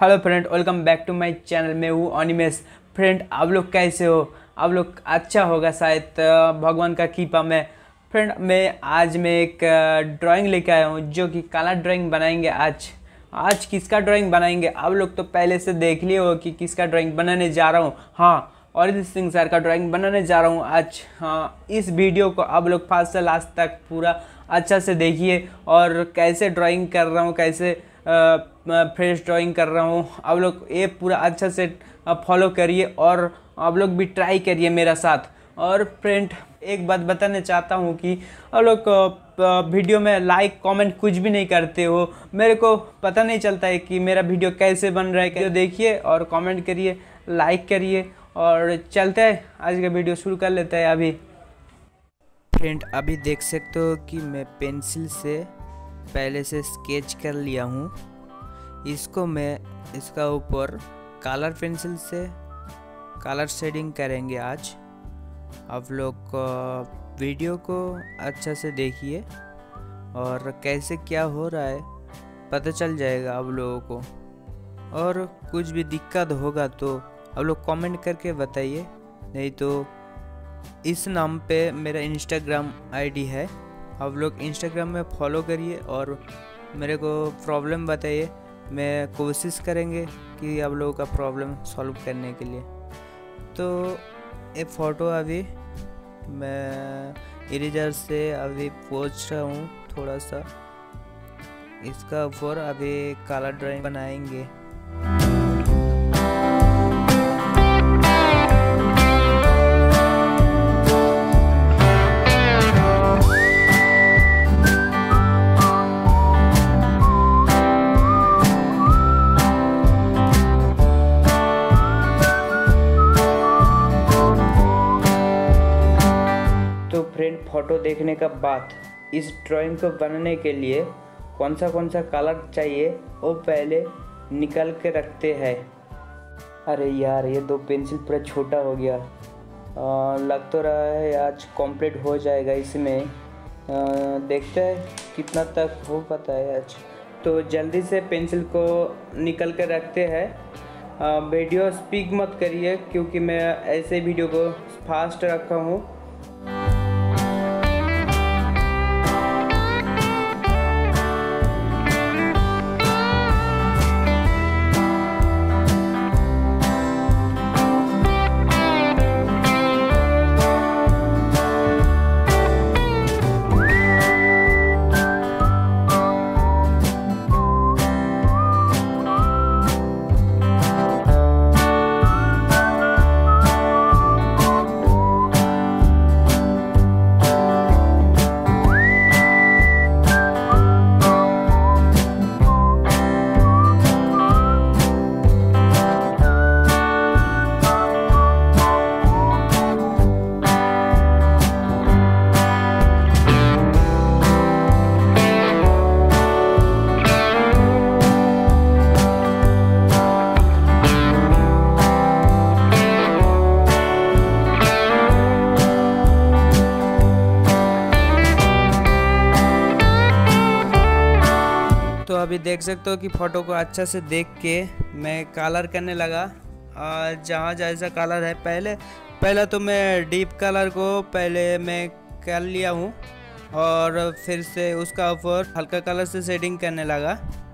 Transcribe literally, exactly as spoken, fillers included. Hello friend, welcome back to my channel. मैं हूँ Animesh. Friend, आप लोग कैसे हो? आप लोग अच्छा होगा शायद, भगवान का कृपा में। फ्रेंड, मैं आज मैं एक ड्राइंग लेके आया हूँ जो कि काला ड्राइंग बनाएंगे आज। आज किसका ड्राइंग बनाएंगे आप लोग तो पहले से देख लिए हो कि किसका ड्राइंग बनाने जा रहा हूँ। हाँ, अरिजीत सिंह सर का ड्राइंग बनाने जा रहा हूँ आज। हाँ, इस वीडियो को आप लोग फर्स्ट से लास्ट तक पूरा अच्छा से देखिए और कैसे ड्राइंग कर रहा हूँ, कैसे फ्रेश ड्राइंग कर रहा हूँ। आप लोग ये पूरा अच्छा से फॉलो करिए और आप लोग भी ट्राई करिए मेरा साथ। और फ्रेंड, एक बात बताना चाहता हूँ कि आप लोग वीडियो में लाइक कमेंट कुछ भी नहीं करते हो। मेरे को पता नहीं चलता है कि मेरा वीडियो कैसे बन रहा है। वीडियो देखिए और कमेंट करिए, लाइक करिए और चलते हैं आज का वीडियो शुरू कर लेते हैं अभी। फ्रेंड, अभी देख सकते हो कि मैं पेंसिल से पहले से स्केच कर लिया हूँ। इसको मैं इसका ऊपर कलर पेंसिल से कलर शेडिंग करेंगे आज। आप लोग वीडियो को अच्छा से देखिए और कैसे क्या हो रहा है पता चल जाएगा आप लोगों को। और कुछ भी दिक्कत होगा तो आप लोग कमेंट करके बताइए, नहीं तो इस नाम पे मेरा इंस्टाग्राम आईडी है, आप लोग इंस्टाग्राम में फॉलो करिए और मेरे को प्रॉब्लम बताइए। मैं कोशिश करेंगे कि आप लोगों का प्रॉब्लम सॉल्व करने के लिए। तो ये फ़ोटो अभी मैं इरेजर से अभी पोंछ रहा हूँ थोड़ा सा। इसका ऊपर अभी काला ड्राइंग बनाएंगे। फ़ोटो देखने का बाद इस ड्राइंग को बनाने के लिए कौन सा कौन सा कलर चाहिए वो पहले निकाल के रखते हैं। अरे यार, ये दो पेंसिल पूरा छोटा हो गया। आ, लग तो रहा है आज कंप्लीट हो जाएगा इसमें। आ, देखते हैं कितना तक हो पाता है आज। तो जल्दी से पेंसिल को निकाल के रखते हैं। वीडियो स्पीड मत करिए क्योंकि मैं ऐसे वीडियो को फास्ट रखा हूँ। अभी देख सकते हो कि फ़ोटो को अच्छा से देख के मैं कलर करने लगा। जहाँ जैसा कलर है पहले पहले तो मैं डीप कलर को पहले मैं कर लिया हूँ और फिर से उसका ऊपर हल्का कलर से शेडिंग करने लगा।